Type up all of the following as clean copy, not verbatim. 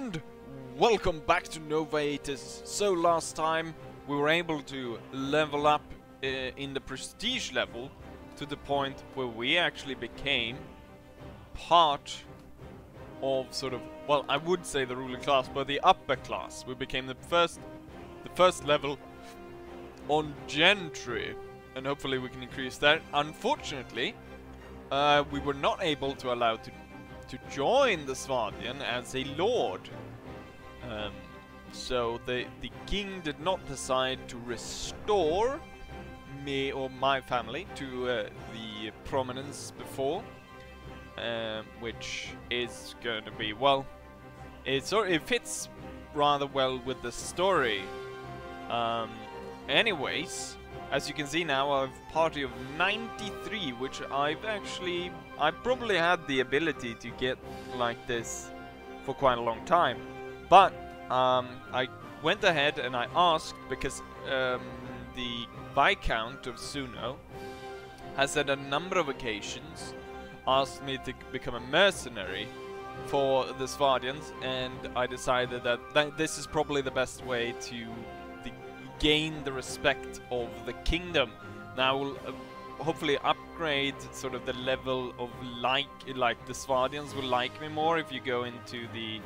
and welcome back to Nova Aetas. So last time we were able to level up in the prestige level to the point where we actually became part of sort of, well, I would say the ruling class, but the upper class. We became the first level on gentry, and hopefully we can increase that. Unfortunately, we were not able to allow to join the Svardian as a lord. So the king did not decide to restore me or my family to the prominence before, which is going to be, well, it fits rather well with the story. Anyways, as you can see now, I have a party of 93, which I probably had the ability to get like this for quite a long time. But I went ahead and I asked, because the Viscount of Suno has at a number of occasions asked me to become a mercenary for the Svardians, and I decided that this is probably the best way to gain the respect of the kingdom. Now we'll hopefully upgrade sort of the level of like the Svardians will like me more if you go into the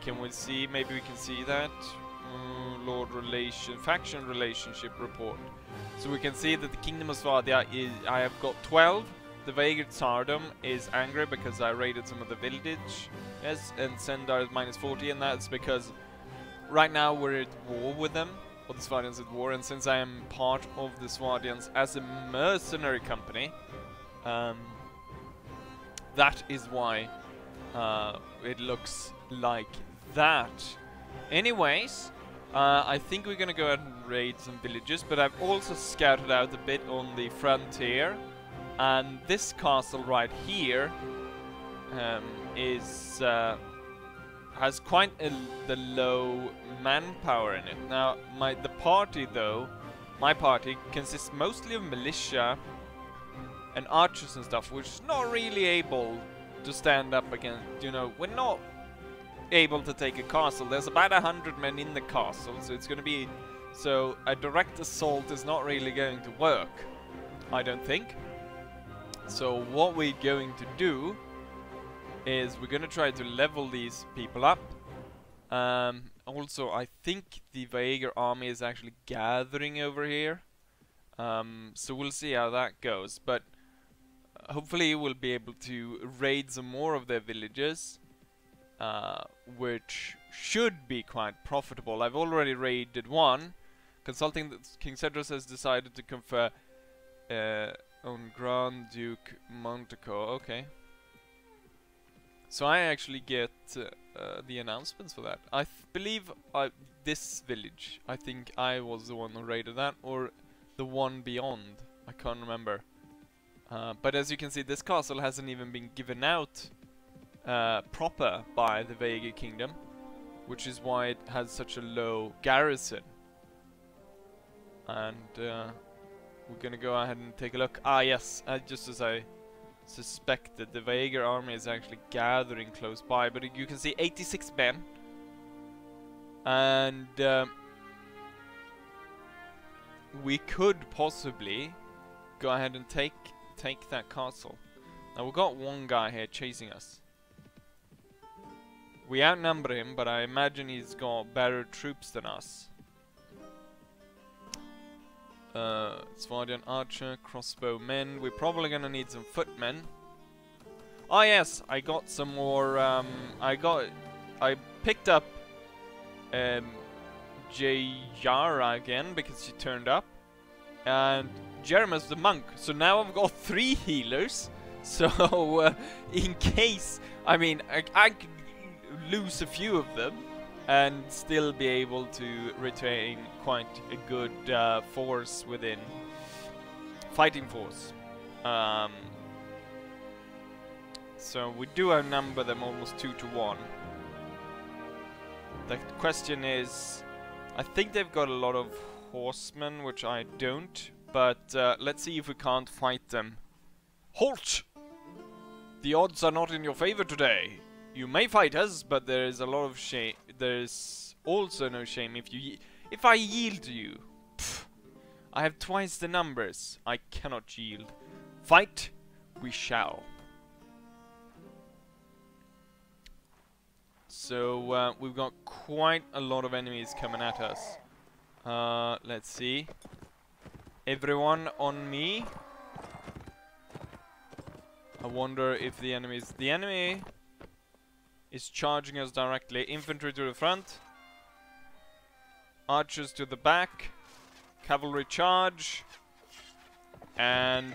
can we see, maybe we can see that lord relation, faction relationship report, so we can see that the Kingdom of Swadia is, I have got 12. The Vaegir Tsardom is angry because I raided some of the village, yes, and Zendar is -40, and that's because right now we're at war with them, or the Svardians at war, and since I am part of the Svardians as a mercenary company, that is why it looks like that. Anyways, I think we're gonna go ahead and raid some villages, but I've also scouted out a bit on the frontier, and this castle right here is... has quite the low manpower in it. Now, my party consists mostly of militia and archers and stuff, which is not really able to stand up against, you know, we're not able to take a castle. There's about 100 men in the castle, so it's gonna be, so a direct assault is not really going to work, I don't think. So what we're going to do is we're gonna try to level these people up. Also, I think the Vaegir army is actually gathering over here, so we'll see how that goes, but hopefully we'll be able to raid some more of their villages, which should be quite profitable. I've already raided one. Consulting that King Cedrus has decided to confer on Grand Duke Montecor. Okay. So I actually get the announcements for that. I believe this village, I think I was the one who raided that, or the one beyond, I can't remember. But as you can see, this castle hasn't even been given out proper by the Vega Kingdom, which is why it has such a low garrison. And we're gonna go ahead and take a look. Ah yes, just as I suspected, the Vaegir army is actually gathering close by, but you can see 86 men, and we could possibly go ahead and take that castle. Now we've got one guy here chasing us. We outnumber him, but I imagine he's got better troops than us. Svardian archer, crossbowmen. We're probably gonna need some footmen. Oh yes, I got some more. I picked up Jayara again because she turned up, and Jeremus the monk. So now I've got 3 healers. So in case, I mean, I could lose a few of them and still be able to retain quite a good force within fighting force. So we do outnumber them almost 2 to 1. The question is, I think they've got a lot of horsemen, which I don't, but let's see if we can't fight them. Halt! The odds are not in your favor today. You may fight us, but there is a lot of shame. There is also no shame if you if I yield to you. Pfft. I have twice the numbers. I cannot yield. Fight we shall. So we've got quite a lot of enemies coming at us. Let's see. Everyone on me. I wonder if the enemy is... The enemy is charging us directly. Infantry to the front. Archers to the back. Cavalry charge. And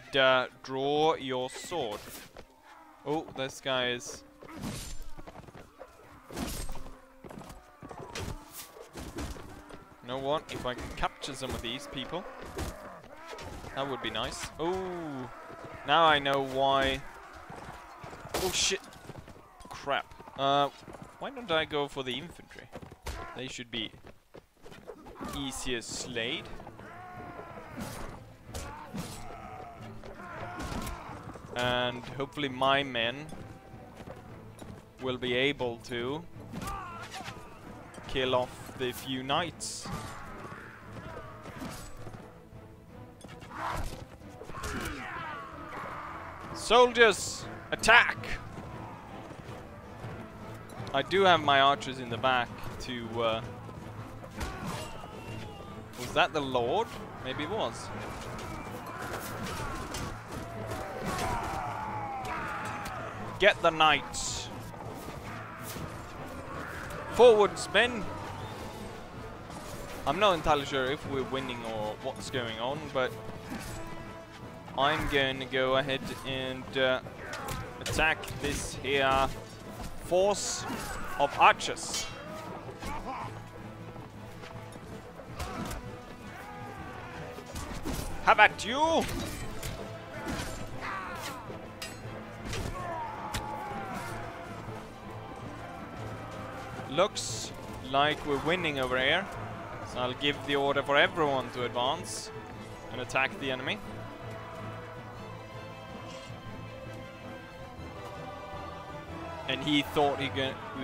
draw your sword. Oh, this guy is... You know what? If I can capture some of these people, that would be nice. Oh, now I know why. Oh shit! Crap. Why don't I go for the infantry? They should be easier slayed. And hopefully my men will be able to kill off the few knights. Soldiers, attack! I do have my archers in the back to... Was that the Lord? Maybe it was. Get the knights! Forwards, men! I'm not entirely sure if we're winning or what's going on, but I'm going to go ahead and attack this here force of archers. How about you? Looks like we're winning over here. So I'll give the order for everyone to advance and attack the enemy. And he thought he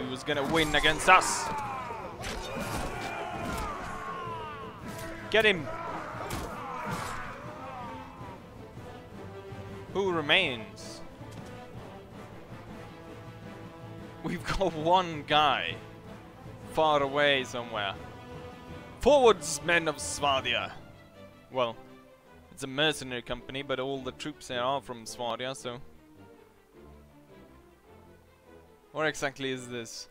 was gonna win against us. Get him. Who remains? We've got one guy far away somewhere. Forwards, men of Swadia! Well, it's a mercenary company, but all the troops here are from Swadia, so... What exactly is this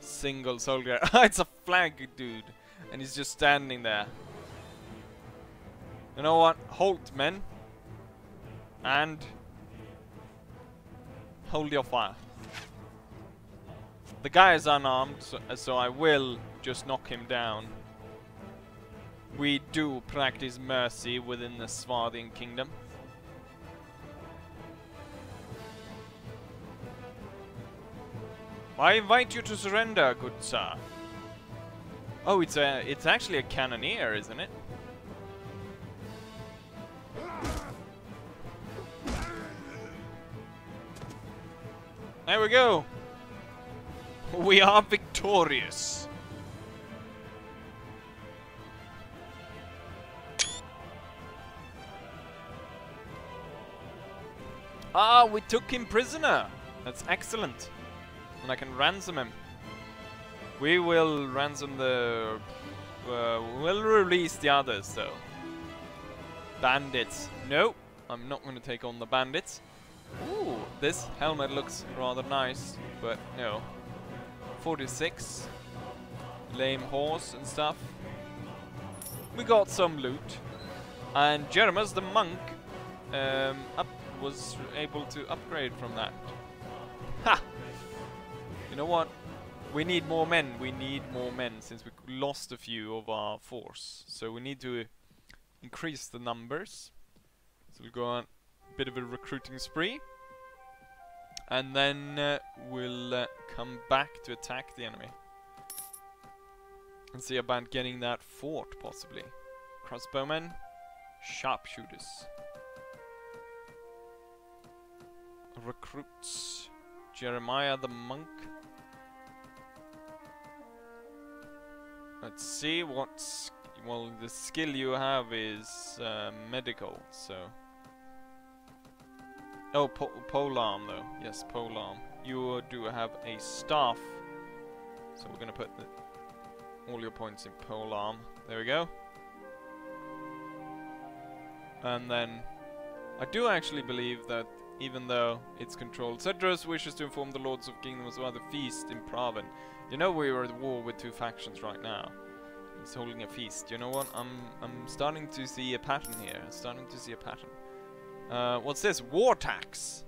single soldier? It's a flag dude, and he's just standing there. You know what? Halt, men. And... Hold your fire. The guy is unarmed, so I will just knock him down. We do practice mercy within the Svardian Kingdom. I invite you to surrender, good sir. Oh, it's actually a cannoneer, isn't it? There we go. We are victorious. Ah, we took him prisoner. That's excellent. And I can ransom him. We will ransom the... we'll release the others, though. Bandits. No, I'm not going to take on the bandits. Ooh, this helmet looks rather nice, but no. 46. Lame horse and stuff. We got some loot. And Jeremus the monk was able to upgrade from that. Ha! You know what? We need more men. We need more men since we lost a few of our force. So we need to increase the numbers. So we'll go on a bit of a recruiting spree. And then we'll come back to attack the enemy. And see about getting that fort, possibly. Crossbowmen. Sharpshooters. Recruits. Jeremiah the monk. Let's see what's... well, the skill you have is medical, so... oh, polearm though. Yes, polearm. You do have a staff. So we're gonna put all your points in polearm. There we go. And then... I do actually believe that even though it's controlled, Cedrus wishes to inform the lords of Kingdom of Swadia feast in Praven. You know we are at war with two factions right now. He's holding a feast. You know what? I'm starting to see a pattern here. I'm starting to see a pattern. What's this? War tax.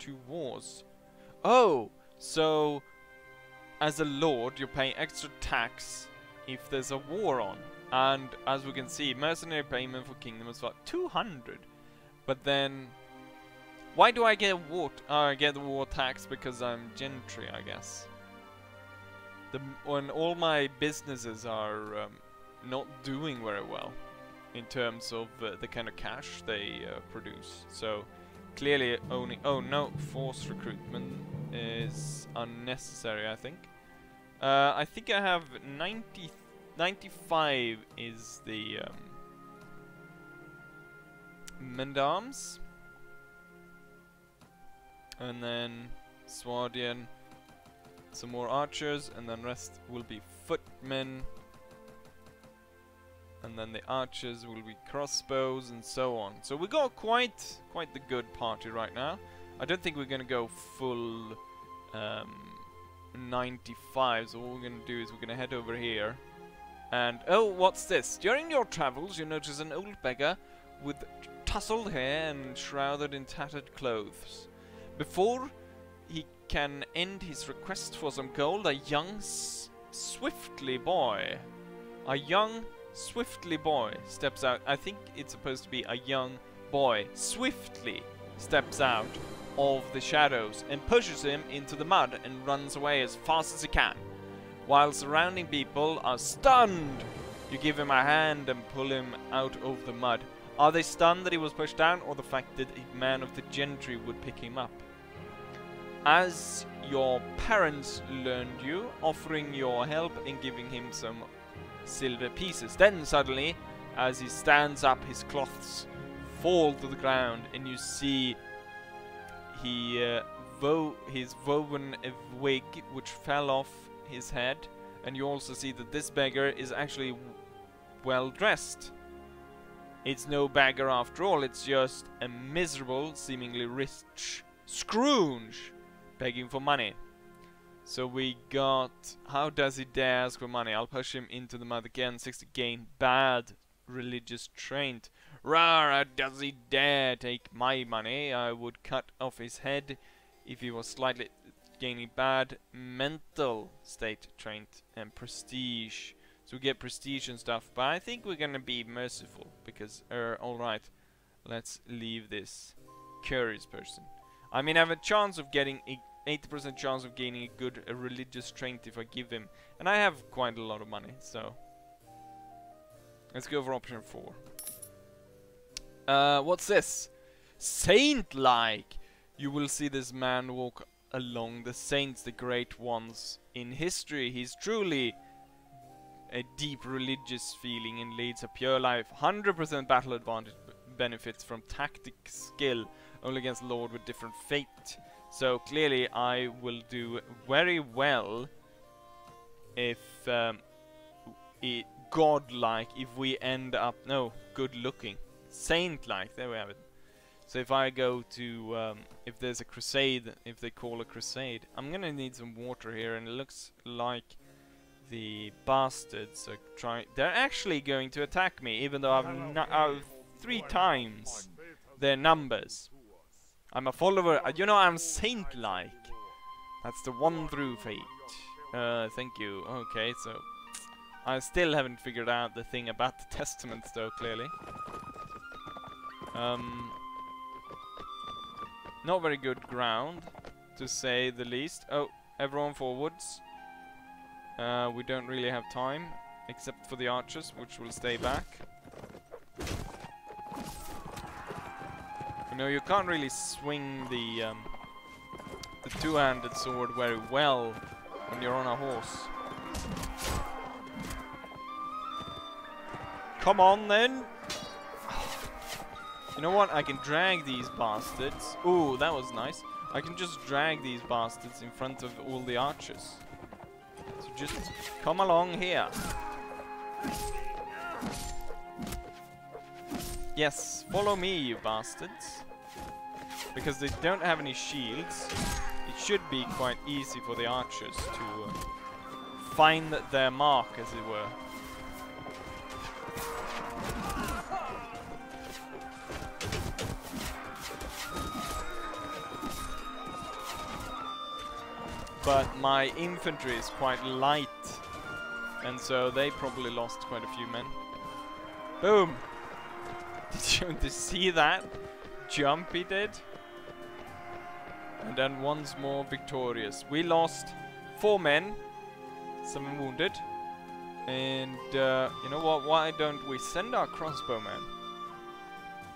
Two wars. Oh, so as a lord, you pay extra tax if there's a war on. And as we can see, mercenary payment for Kingdom of Swadia 200. But then, why do I get war? I get war tax because I'm gentry, I guess. When all my businesses are not doing very well in terms of the kind of cash they produce. So clearly, only no, force recruitment is unnecessary. I think. I think I have 95 is the. Mendams, and then Svardian, some more archers, and then rest will be footmen, and then the archers will be crossbows, and so on. So we got quite the good party right now. I don't think we're gonna go full 95. So what we're gonna do is we're gonna head over here, and oh, what's this? During your travels, you notice an old beggar with tousled hair and shrouded in tattered clothes. Before he can end his request for some gold, a young, swiftly boy steps out. I think it's supposed to be a young boy swiftly steps out of the shadows and pushes him into the mud and runs away as fast as he can. While surrounding people are stunned, you give him a hand and pull him out of the mud. Are they stunned that he was pushed down, or the fact that a man of the gentry would pick him up? As your parents learned you, offering your help and giving him some silver pieces. Then suddenly, as he stands up, his cloths fall to the ground, and you see he his woven wig, which fell off his head, and you also see that this beggar is actually well dressed. It's no beggar after all, it's just a miserable, seemingly rich Scrooge begging for money. So we got... how does he dare ask for money? I'll push him into the mud again. 60 gain bad religious trait. Rawr, how does he dare take my money? I would cut off his head if he was slightly gaining bad mental state trait and prestige. So we get prestige and stuff, but I think we're gonna be merciful because, alright, let's leave this curious person. I mean, I have a chance of getting, 80% chance of gaining a good religious trait if I give him, and I have quite a lot of money, so. Let's go for option 4. What's this? Saint-like! You will see this man walk along the saints, the great ones in history. He's truly a deep religious feeling and leads a pure life. 100% battle advantage benefits from tactic skill, only against Lord with different fate. So clearly I will do very well if godlike, if we end up, no, good looking, saint-like, there we have it. So if I go to, if there's a crusade, if they call a crusade, I'm gonna need some water here, and it looks like the bastards are trying. They're actually going to attack me, even though I've 3 times their numbers. I'm a follower. You know, I'm saint-like. That's the 1 through fate. Thank you. Okay, so I still haven't figured out the thing about the testaments, though. Clearly, not very good ground, to say the least. Oh, everyone forwards. We don't really have time, except for the archers, which will stay back. You know, you can't really swing the the two-handed sword very well when you're on a horse. Come on then! You know what? I can drag these bastards. Ooh, that was nice. I can just drag these bastards in front of all the archers. So just come along here. Yes, follow me, you bastards. Because they don't have any shields, it should be quite easy for the archers to find their mark, as it were. But my infantry is quite light, and so they probably lost quite a few men. Boom! Did you see that jump he did? And then once more victorious. We lost 4 men, 7 wounded. And you know what? Why don't we send our crossbowmen?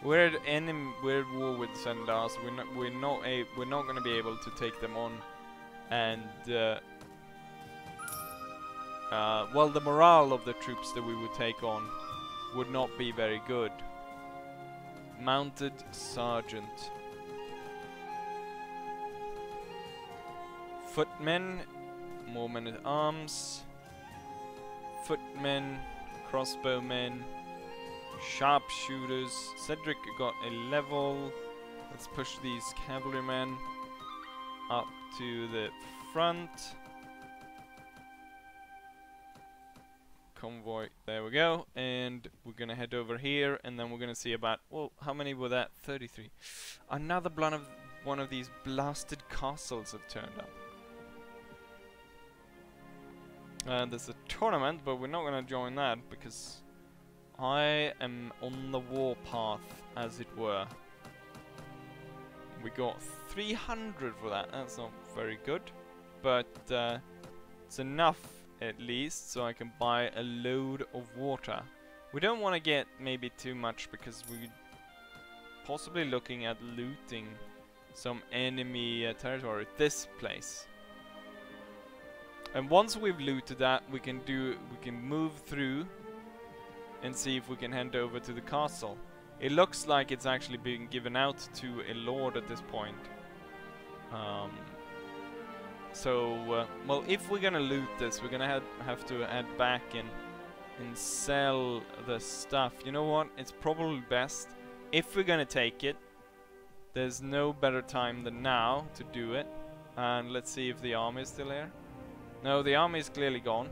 We're at we're at war with Zendar, so we're not going to be able to take them on. And well, the morale of the troops that we would take on would not be very good. Mounted sergeant, footmen, more men at arms, footmen, crossbowmen, sharpshooters. Cedric got a level. Let's push these cavalrymen up to the front. Convoy, there we go. And we're gonna head over here, and then we're gonna see about, well, how many were that? 33. Another blunt of one of these blasted castles have turned up. There's a tournament, but we're not gonna join that because I am on the war path, as it were. We got 300 for that. That's not very good, but it's enough at least, so I can buy a load of water. We don't want to get maybe too much because we're possibly looking at looting some enemy territory. This place. And once we've looted that, we can move through and see if we can hand over to the castle. It looks like it's actually being given out to a lord at this point. Well, if we're gonna loot this, we're gonna have to head back and sell the stuff. You know what? It's probably best, if we're gonna take it, there's no better time than now to do it. And let's see if the army is still here. No, the army is clearly gone.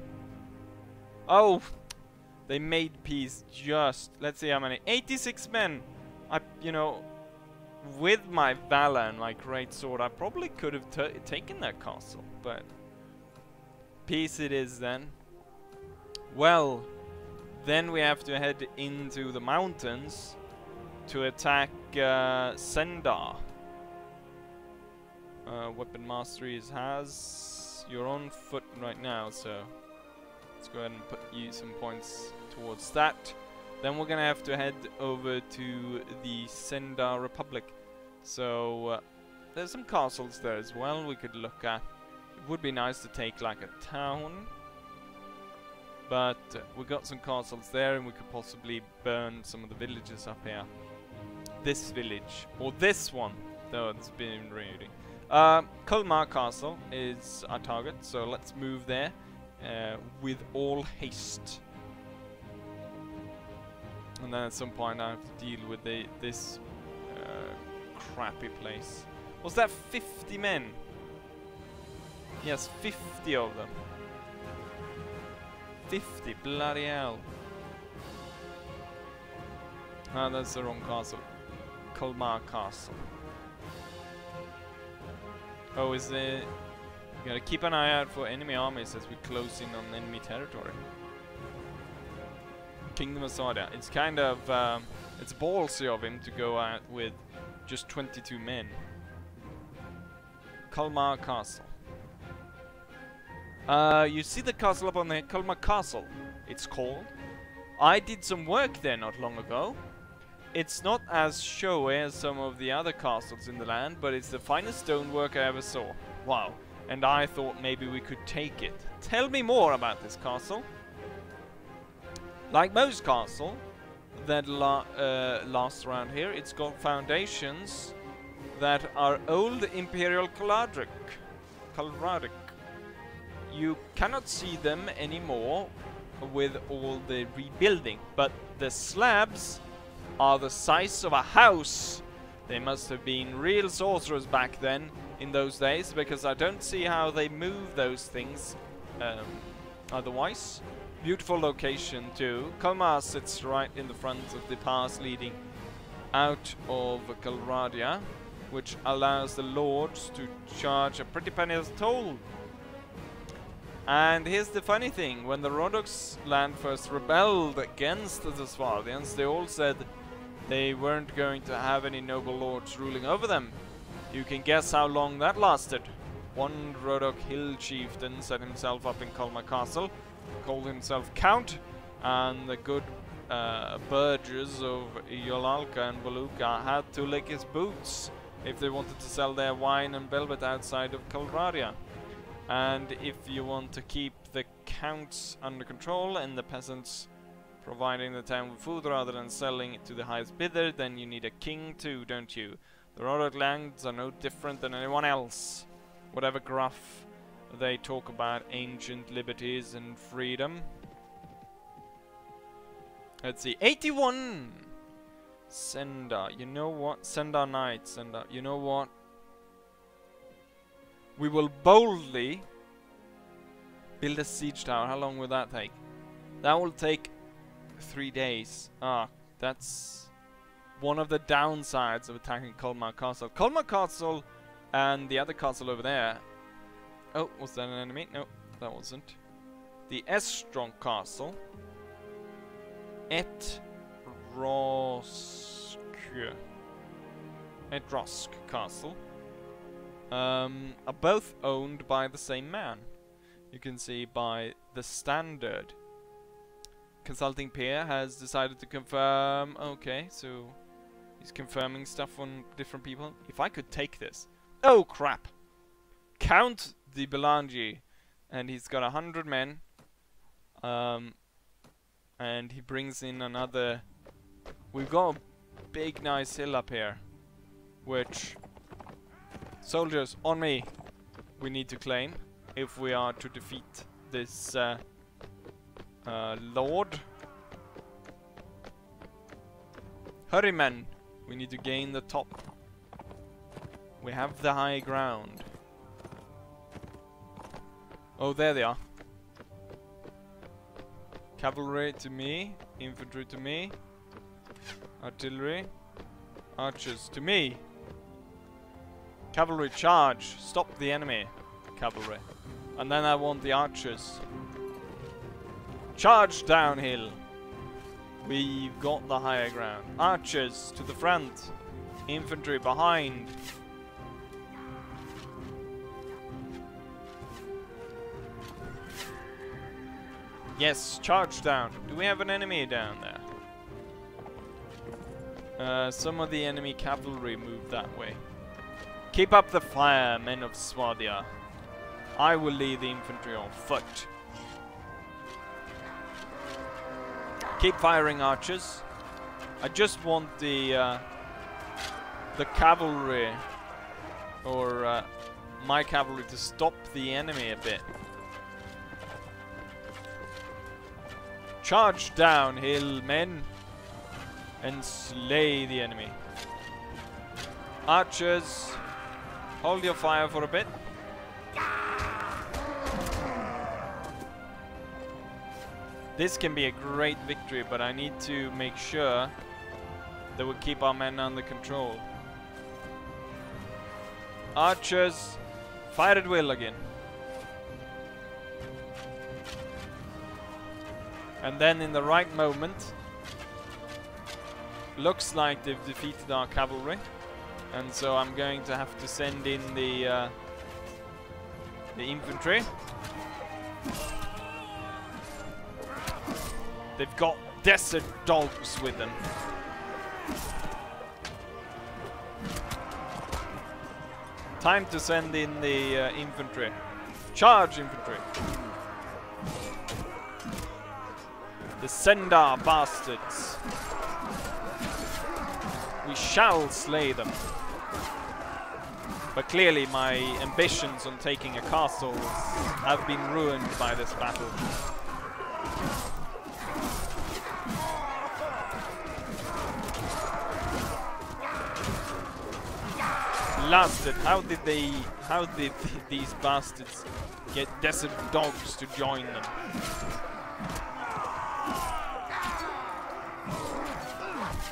Oh! They made peace just, let's see how many, 86 men! You know, with my valor and my great sword, I probably could have taken that castle, but peace it is then. Well, then we have to head into the mountains to attack Zendar. Weapon mastery has, you're on foot right now, so let's go ahead and put you some points towards that. Then we're gonna have to head over to the Zendar Republic. So there's some castles there as well we could look at. It would be nice to take like a town, but we got some castles there, and we could possibly burn some of the villages up here. This village, or this one, though it's been reading. Kalmar Castle is our target, so let's move there. With all haste. And then at some point I have to deal with this crappy place. Was that 50 men? Yes, 50 of them. 50, bloody hell. Ah, that's the wrong castle. Kalmar Castle. Oh, is it... You gotta keep an eye out for enemy armies as we close in on enemy territory. Kingdom of Swadia. It's kind of, it's ballsy of him to go out with just 22 men. Kalmar Castle. You see the castle up on the Kalmar Castle, it's called. I did some work there not long ago. It's not as showy as some of the other castles in the land, but it's the finest stonework I ever saw. Wow. And I thought maybe we could take it. Tell me more about this castle. Like most castle that lasts around here, it's got foundations that are old imperial Caladric. You cannot see them anymore with all the rebuilding, but the slabs are the size of a house. They must have been real sorcerers back then in those days, because I don't see how they move those things otherwise. Beautiful location too. Kalmar sits right in the front of the pass leading out of Calradia, which allows the lords to charge a pretty penny as toll. And here's the funny thing, when the Rodoks land first rebelled against the Svardians, they all said they weren't going to have any noble lords ruling over them. You can guess how long that lasted. One Rodok hill chieftain set himself up in Kalmar Castle, called himself Count, and the good burghers of Yolalka and Voluka had to lick his boots if they wanted to sell their wine and velvet outside of Calradia. And if you want to keep the counts under control and the peasants providing the town with food rather than selling it to the highest bidder, then you need a king too, don't you? The Rodok lands are no different than anyone else. Whatever gruff they talk about ancient liberties and freedom. Let's see, 81! Zendar, you know what? Zendar Knight, Zendar, you know what? We will boldly build a siege tower. How long will that take? That will take 3 days. Ah, that's one of the downsides of attacking Kalmar Castle. Kalmar Castle and the other castle over there. Oh, was that an enemy? No, that wasn't. The Estron Castle. Etrosk Castle. Are both owned by the same man. You can see by the standard. Consulting peer has decided to confirm. Okay, so he's confirming stuff on different people. If I could take this. Oh crap! Count the Belangi, and he's got 100 men. And he brings in another. We've got a big nice hill up here, which. Soldiers, on me! We need to claim if we are to defeat this lord. Hurry, men! We need to gain the top. We have the high ground. Oh, there they are. Cavalry to me, infantry to me, artillery, archers to me. Cavalry charge, stop the enemy, cavalry. And then I want the archers. Charge downhill. We've got the higher ground. Archers to the front, infantry behind. Yes, charge down. Do we have an enemy down there? Some of the enemy cavalry moved that way. Keep up the fire, men of Swadia. I will lead the infantry on foot. Keep firing, archers. I just want the cavalry, or my cavalry, to stop the enemy a bit. Charge downhill, men, and slay the enemy. Archers. Hold your fire for a bit. This can be a great victory, but I need to make sure that we keep our men under control. Archers, fire at will again. And then in the right moment, looks like they've defeated our cavalry. And so I'm going to have to send in the infantry. They've got desert dogs with them. Time to send in the infantry. Charge infantry! The Zendar bastards. We shall slay them. But clearly my ambitions on taking a castle have been ruined by this battle. Blasted, how did these bastards get desert dogs to join them?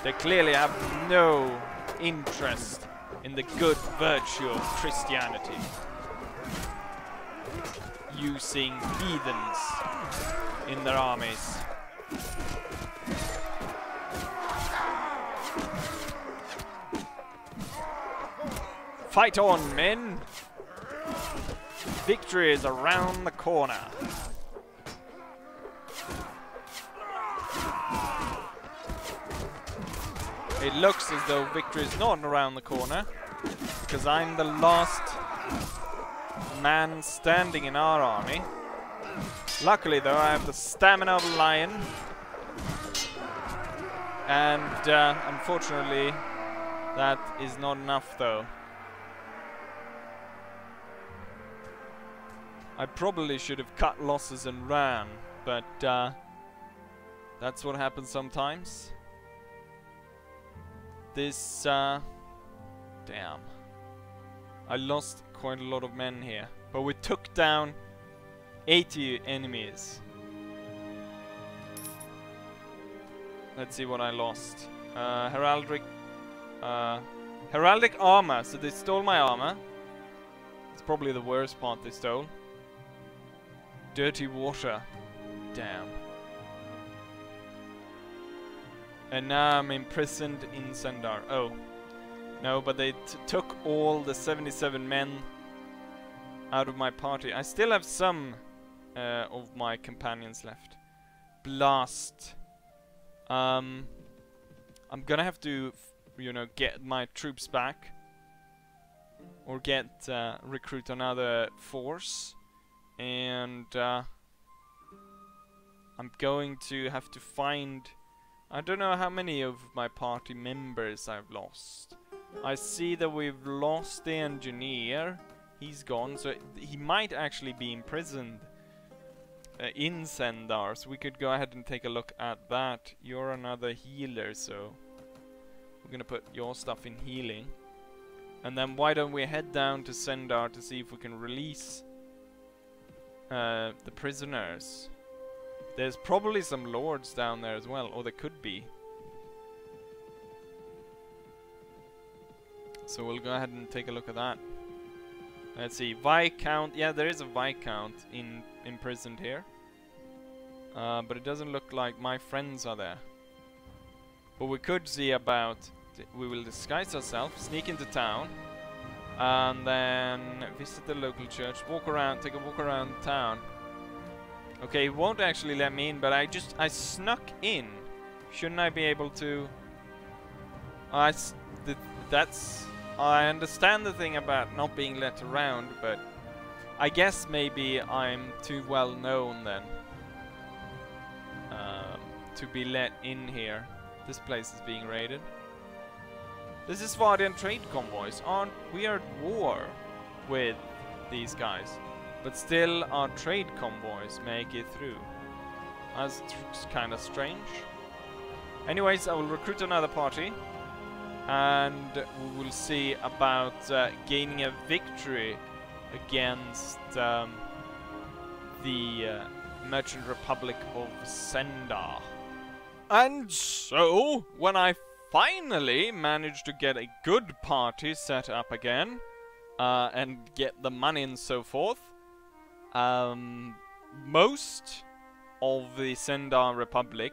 They clearly have no interest in the good virtue of Christianity. Using heathens in their armies. Fight on, men! Victory is around the corner. It looks as though victory is not around the corner, because I'm the last man standing in our army. Luckily, though, I have the stamina of a lion. And, unfortunately, that is not enough, though. I probably should have cut losses and ran, but that's what happens sometimes. This, damn. I lost quite a lot of men here, but we took down 80 enemies. Let's see what I lost. Heraldic armor, so they stole my armor. It's probably the worst part they stole. Dirty water. Damn. And now I'm imprisoned in Zendar. Oh. No, but they took all the 77 men out of my party. I still have some of my companions left. Blast. I'm gonna have to, you know, get my troops back. Or get, recruit another force. And I'm going to have to find... I don't know how many of my party members I've lost. I see that we've lost the engineer. He's gone, so he might actually be imprisoned in Zendar. So we could go ahead and take a look at that. You're another healer, so... We're gonna put your stuff in healing. And then why don't we head down to Zendar to see if we can release... the prisoners. There's probably some lords down there as well, or there could be. So we'll go ahead and take a look at that. Let's see, Viscount. Yeah, there is a Viscount imprisoned here. But it doesn't look like my friends are there. But we could see about... We will disguise ourselves, sneak into town. And then visit the local church, walk around, take a walk around town. Okay, it won't actually let me in, but I snuck in. Shouldn't I be able to... I understand the thing about not being let around, but I guess maybe I'm too well known then. To be let in here. This place is being raided. This is Svardian trade convoys. We are at war with these guys, but still our trade convoys make it through. That's kind of strange. Anyways, I will recruit another party, and we will see about gaining a victory against the Merchant Republic of Zendar. And so, when I finally managed to get a good party set up again, and get the money and so forth. Most of the Zendar Republic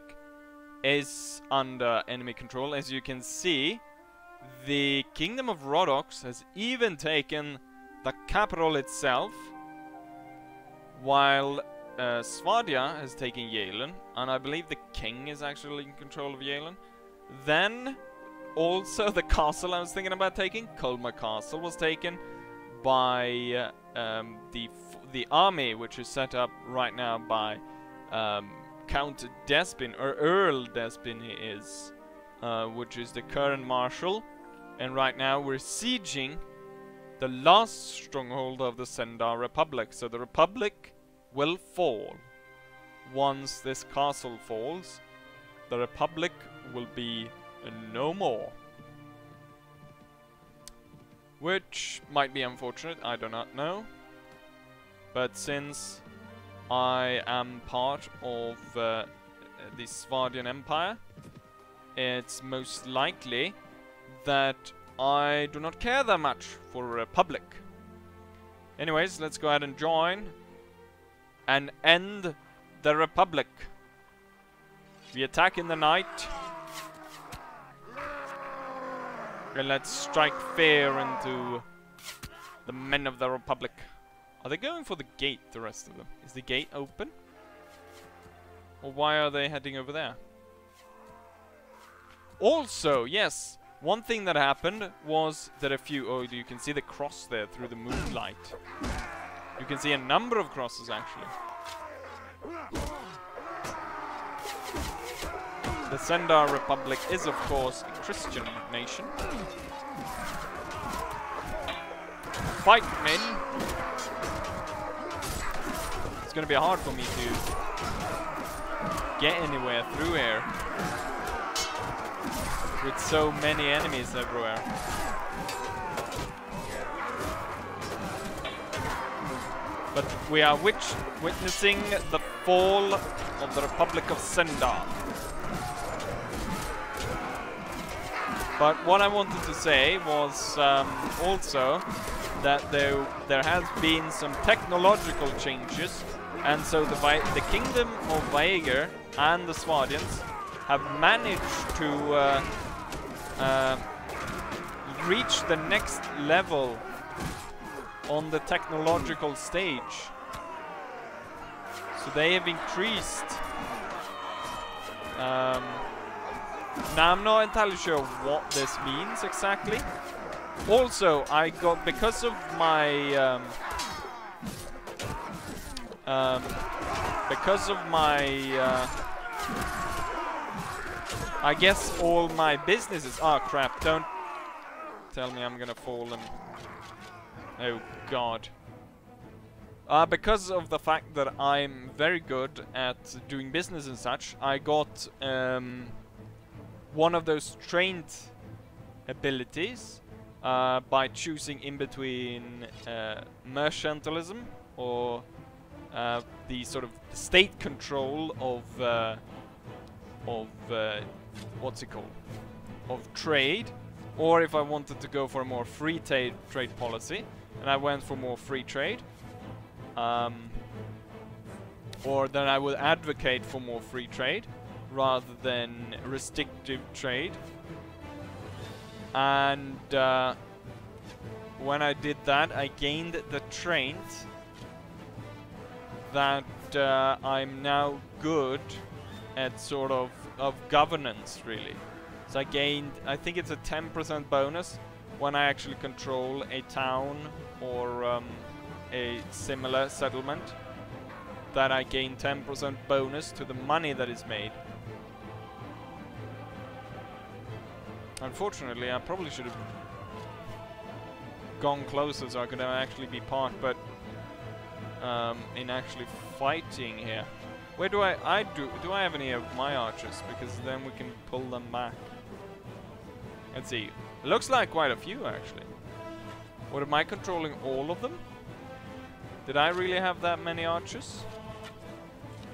is under enemy control. As you can see, the Kingdom of Rodoks has even taken the capital itself, while Swadia has taken Jalen, and I believe the king is actually in control of Jalen. Then, also the castle I was thinking about taking, Kalmar Castle, was taken by the army which is set up right now by Count Despin, or Earl Despin he is, which is the current marshal, and right now we're sieging the last stronghold of the Zendar Republic. So the Republic will fall. Once this castle falls, the Republic will be no more. Which might be unfortunate, I do not know. But since I am part of the Svardian Empire, it's most likely that I do not care that much for a republic. Anyways, let's go ahead and join and end the republic. We attack in the night. And let's strike fear into the men of the republic. Are they going for the gate, the rest of them? Is the gate open? Or why are they heading over there? Also, yes, one thing that happened was that a few... Oh, you can see the cross there through the moonlight. You can see a number of crosses, actually. The Zendar Republic is, of course, a Christian nation. Fight, men! It's gonna be hard for me to get anywhere through here with so many enemies everywhere. But we are witnessing the fall of the Republic of Zendar. But what I wanted to say was also that there has been some technological changes. And so the Kingdom of Vaegir and the Svardians have managed to reach the next level on the technological stage. So they have increased. Now I'm not entirely sure what this means exactly. Also, I got, because of my I guess all my businesses. Ah, crap, don't tell me I'm gonna fall and... Oh, God. Because of the fact that I'm very good at doing business and such, I got one of those trained abilities by choosing in between mercantilism or the sort of state control of what's it called, of trade, or if I wanted to go for a more free trade policy, and I went for more free trade, or then I would advocate for more free trade rather than restrictive trade. And when I did that, I gained the trait that I'm now good at sort of governance, really. So I gained, I think it's a 10% bonus when I actually control a town or a similar settlement, that I gain 10% bonus to the money that is made. Unfortunately, I probably should have gone closer so I could actually be part, but in actually fighting here. Where do I have any of my archers? Because then we can pull them back. Let's see. It looks like quite a few, actually. What, am I controlling all of them? Did I really have that many archers?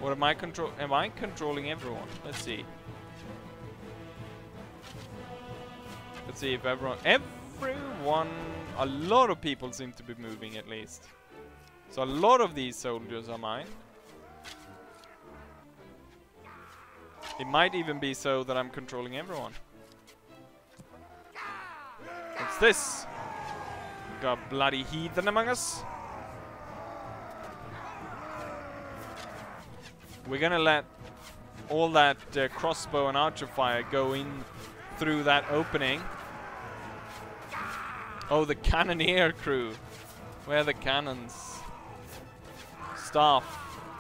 Or am I controlling everyone? Let's see. Let's see if everyone, a lot of people seem to be moving at least. So a lot of these soldiers are mine. It might even be so that I'm controlling everyone. What's this? Got a bloody heathen among us. We're gonna let all that crossbow and archer fire go in through that opening. Oh, the cannoneer crew. Where the cannons? Staff,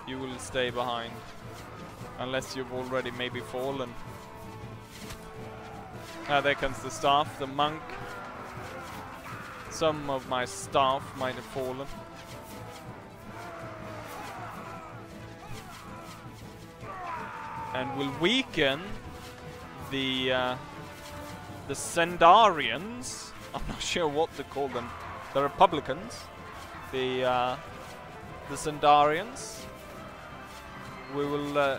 you will stay behind. Unless you've already maybe fallen. Ah, there comes the staff, the monk. Some of my staff might have fallen. And will weaken the Zendarians. I'm not sure what to call them. The Republicans. The Zendarians. We will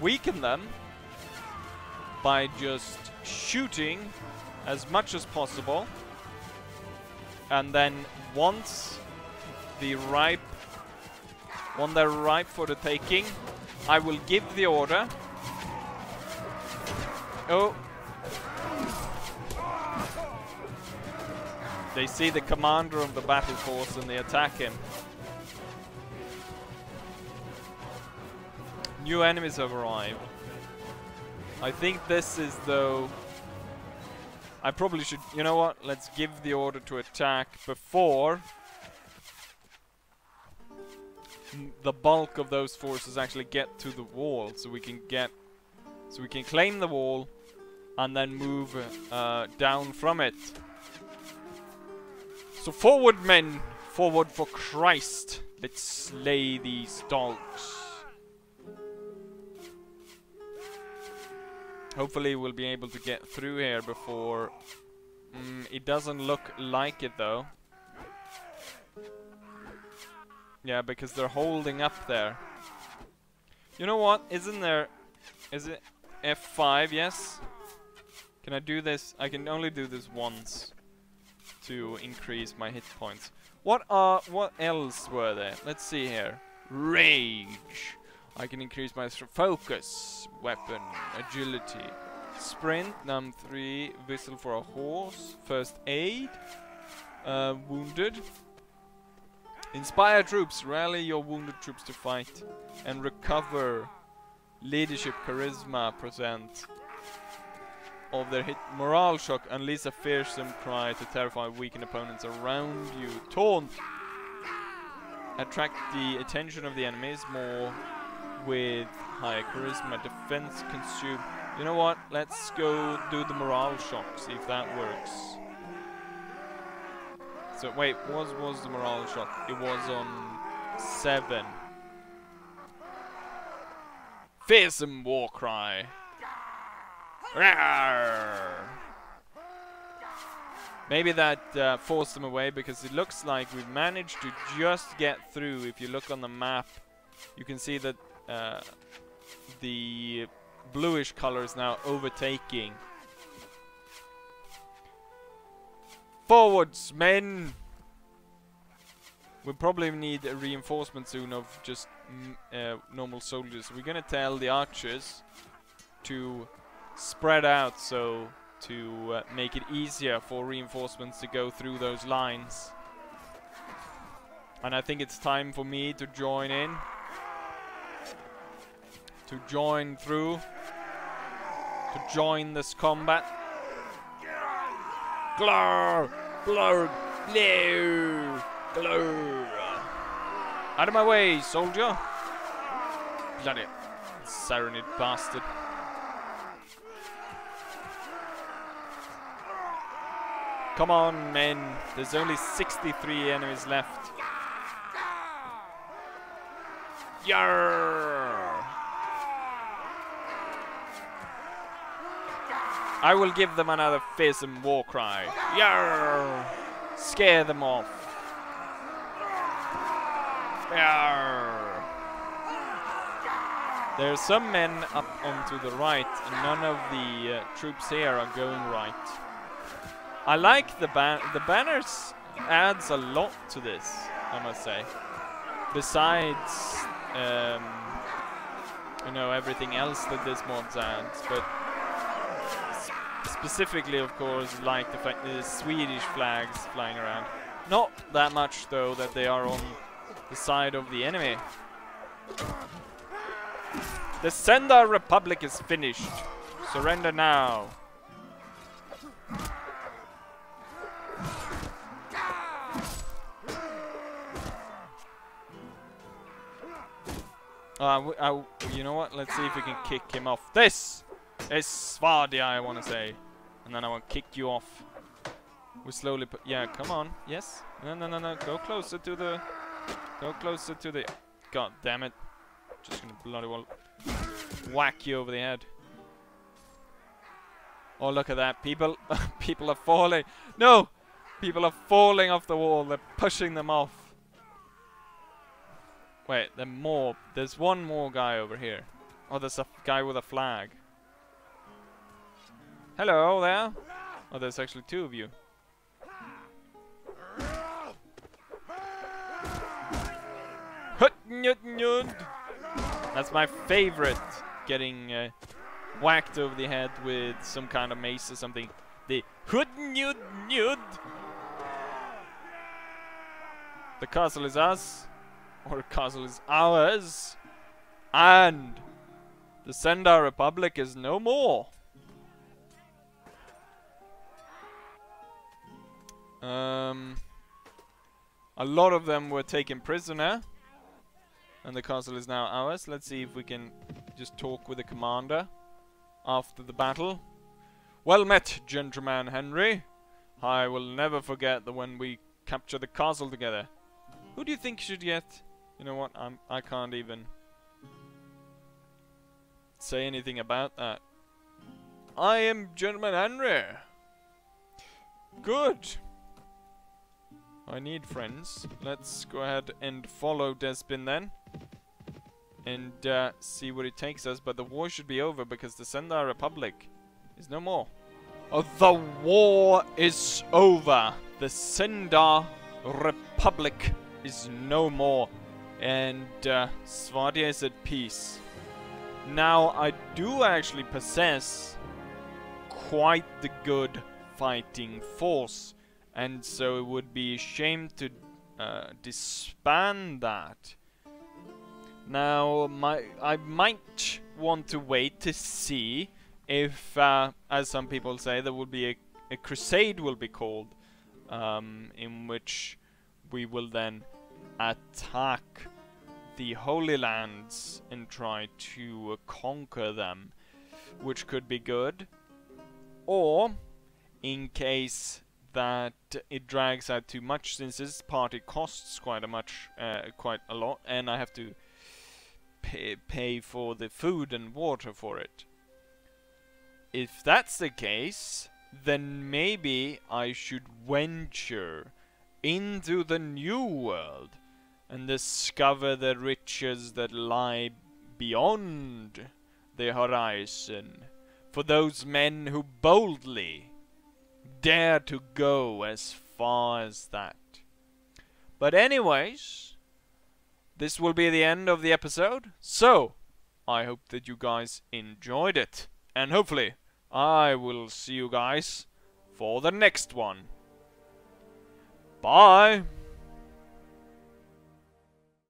weaken them by just shooting as much as possible. And then once they're ripe for the taking, I will give the order. Oh. They see the commander of the battle force and they attack him. New enemies have arrived. I think this is though... I probably should... You know what? Let's give the order to attack before the bulk of those forces actually get to the wall, so we can get... So we can claim the wall and then move down from it. So forward, men! Forward for Christ! Let's slay these dogs. Hopefully we'll be able to get through here before... it doesn't look like it though. Yeah, because they're holding up there. You know what? Isn't there... Is it F5? Yes? Can I do this? I can only do this once to increase my hit points. What else were there? Let's see here. Rage! I can increase my focus, weapon, agility, sprint, num 3, whistle for a horse, first aid, wounded. Inspire troops, rally your wounded troops to fight and recover leadership, charisma % of their hit. Morale shock, unleash a fearsome cry to terrify weakened opponents around you. Taunt, attract the attention of the enemies more with higher charisma, defense, consume. You know what? Let's go do the morale shock, see if that works. So wait, what was the morale shock? It was on 7. Fearsome war cry. Rawr! Maybe that forced them away, because it looks like we've managed to just get through. If you look on the map, you can see that the bluish color is now overtaking. Forwards, men! We'll probably need a reinforcement soon of just normal soldiers. We're gonna tell the archers to spread out, so to make it easier for reinforcements to go through those lines. And I think it's time for me to join in. To join through. To join this combat. Glur! Glur! Glur! Glur! Out of my way, soldier! Bloody Sarenid bastard. Come on, men. There's only 63 enemies left. Yarr! I will give them another fearsome war cry. Yarr! Scare them off. Yarr! There are some men up onto the right, and none of the troops here are going right. I like the banners. Adds a lot to this, I must say. Besides, you know, everything else that this mod adds, but. Specifically, of course, like the fact there's Swedish flags flying around. Not that much, though, that they are on the side of the enemy. The Zendar Republic is finished. Surrender now. You know what? Let's see if we can kick him off. This is Swadia, I want to say. And then I want to kick you off. We slowly put... Yeah, come on. Yes. No, no, no, no. Go closer to the... Go closer to the... God damn it. Just gonna bloody well whack you over the head. Oh, look at that. People... People are falling. No! People are falling off the wall. They're pushing them off. Wait, there are more. There's one more guy over here. Oh, there's a guy with a flag. Hello there. Oh, there's actually two of you. That's my favorite. Getting whacked over the head with some kind of mace or something. The The castle is us. Or castle is ours. And the Zendar Republic is no more. A lot of them were taken prisoner. And the castle is now ours. Let's see if we can just talk with the commander after the battle. Well met, Gentleman Henry. I will never forget that when we captured the castle together. Who do you think should get... You know what? I can't even say anything about that. I am Gentleman Henry. Good. I need friends. Let's go ahead and follow Despin then. And see where it takes us. But the war should be over because the Zendar Republic is no more. Oh, the war is over. The Zendar Republic is no more. And Swadia is at peace. Now I do actually possess quite the good fighting force, and so it would be a shame to disband that. Now I might want to wait to see if, as some people say, there will be a crusade will be called, in which we will then attack the Holy Lands and try to conquer them, which could be good. Or, in case that it drags out too much, since this party costs quite a lot, and I have to pay for the food and water for it. If that's the case, then maybe I should venture into the new world and discover the riches that lie beyond the horizon for those men who boldly dare to go as far as that. But anyways, this will be the end of the episode, so I hope that you guys enjoyed it, and hopefully I will see you guys for the next one. Bye!